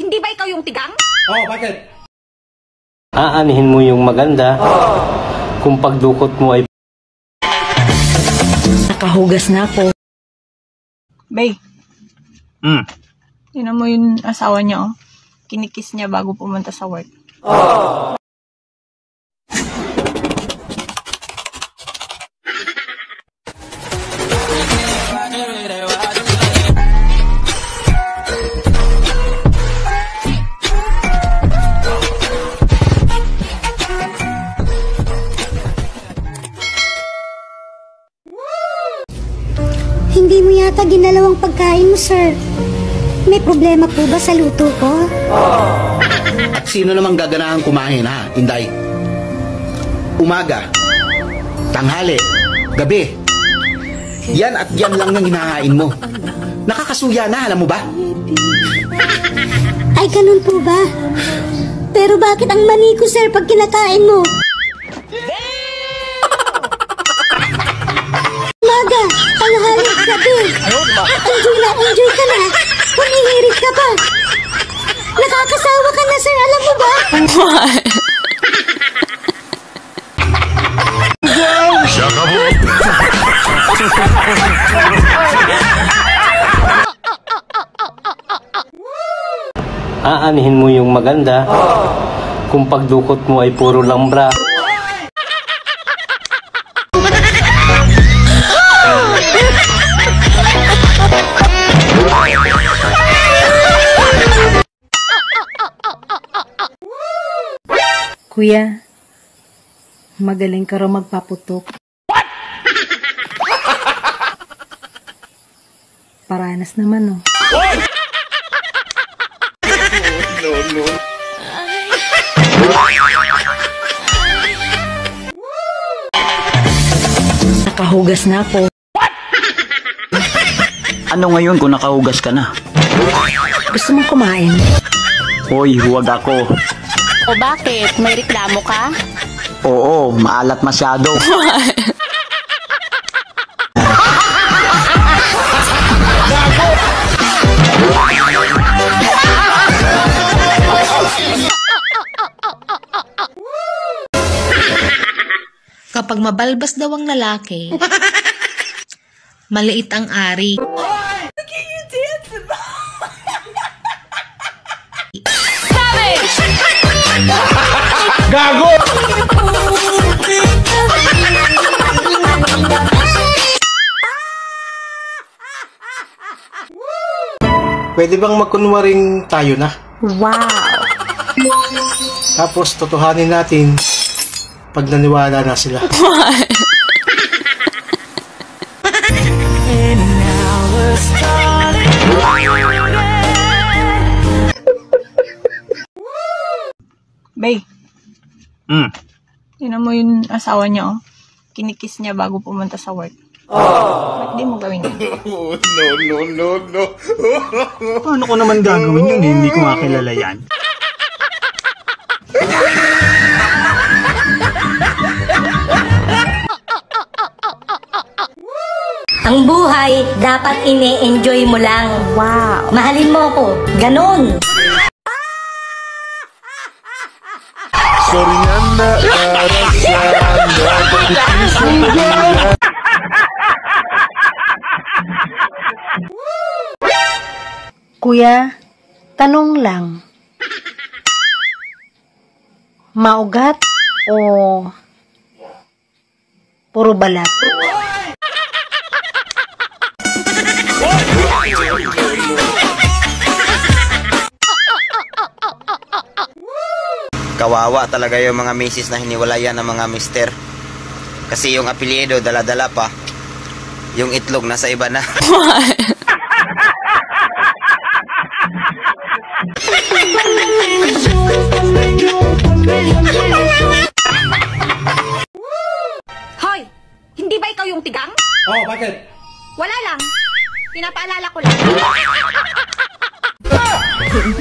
Hindi ba ikaw yung tigang? Oh, bakit? Aanihin mo yung maganda. Oh. Kung pagdukot mo ay... Nakahugas na ako. Bay. Tinan mo yung asawa niya, oh. Kinikiss niya bago pumunta sa work. Oh. Hindi mo yata ginalawang pagkain mo, sir. May problema po ba sa luto ko? Oh. Sino namang gaganaan kumain, ha, Inday? Umaga, tanghali, gabi. Yan at yan lang ang hinahain mo. Nakakasuya na, alam mo ba? Ay, ganun po ba? Pero bakit ang mani ko, sir, pag kinakain mo? Umaga, tanghali, gabi. Enjoy na, enjoy ka na. Humihirit ka pa. Nakakasawa ka na, sir. Alam mo ba? What? Aanihin mo yung maganda. Kung pagdukot mo ay puro lambra. Kuya, magaling ka raw magpaputok. What? Paranas naman, oh. No, no. Nakahugas na ako. What? Ano ngayon kung nakahugas ka na? Gusto mong kumain? Hoy, huwag ako. O bakit? May reklamo ka? Oo, maalat masyado. Kapag mabalbas daw ang lalaki, maliit ang ari. Gago! Pwede bang magkunwaring tayo na? Wow! Tapos totohanin natin pag naniwala na sila. Bay. Tinan mo yung asawa niya, oh. Kinikiss niya bago pumunta sa work. Oh. Ba't di mo gawin yun? No, no, no, no. Paano ko naman gagawin yun, eh? Hindi ko makilala yan. Ang buhay, dapat ini-enjoy mo lang. Wow. Mahalin mo ako. Ganon. Sorry nga na Kuya, tanong lang. Maugat o puro balat? Kawawa talaga yung mga misis na hiniwalayan ng mga mister. Kasi yung apelyido dala-dala pa. Yung itlog nasa iba na. Hoy! Hindi ba ikaw yung tigang? Oh, bakit? Wala lang. Pinapaalala ko lang.